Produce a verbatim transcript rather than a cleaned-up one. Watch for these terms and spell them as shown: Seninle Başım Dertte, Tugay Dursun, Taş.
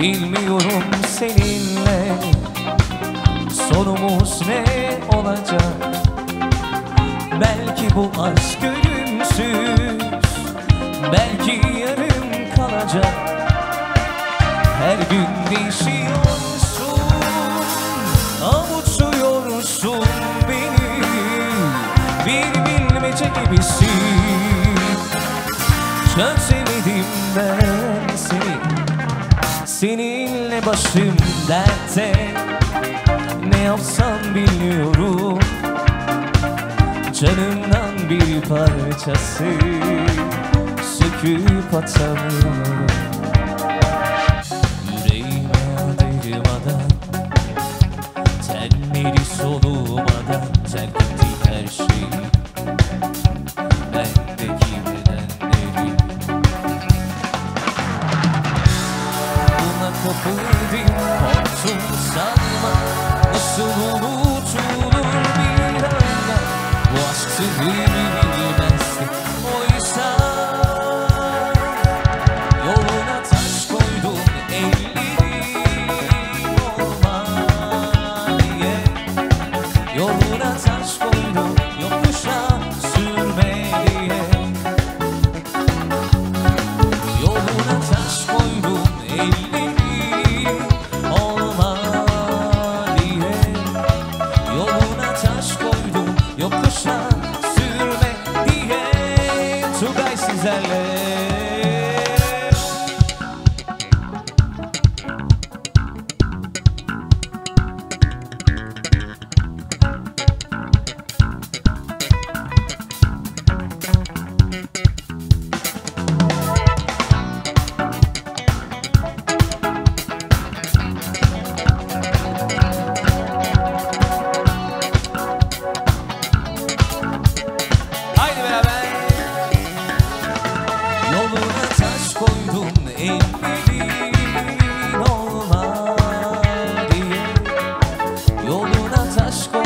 Bilmiyorum seninle sonumuz ne olacak. Belki bu aşk ölümsüz, belki yarım kalacak. Her gün değişiyorsun, avutuyorsun beni, bir bilmece gibisin. Çözemedim ben seni, seninle başım dertte. Ne yapsam bilmiyorum, canımdan bir parçası söküp atamıyorum. Yüreğime adırmadan, tenleri solumadan terk ettiğim her şeyi, bendeki bedenleri. Buna kapıldım, korktum sanma, nasıl unutulur bir anda. Bu aşkı bilmezdi, oysa yoluna taş koydum, ellerim olmaya. Yoluna taş koydum, yokuşa sürmeye. Yoluna taş koydum, ellerim olmaya. Yoluna taş koydum, yokuşa sürme diye. Tugay sizlerle. Yoluna taş koydum, ellerin olma diye. Yoluna taş koydum.